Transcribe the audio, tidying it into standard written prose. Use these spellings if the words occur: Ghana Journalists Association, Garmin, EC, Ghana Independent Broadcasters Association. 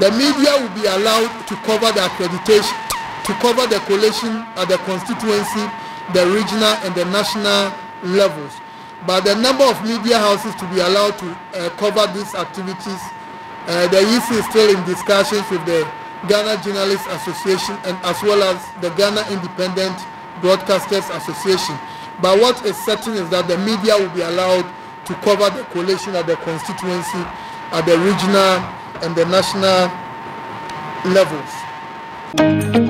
The media will be allowed to cover the accreditation, to cover the collation at the constituency, the regional and the national levels. But the number of media houses to be allowed to cover these activities, the EC is still in discussions with the Ghana Journalists Association and as well as the Ghana Independent Broadcasters Association. But what is certain is that the media will be allowed to cover the collation at the constituency, at the regional and the national levels.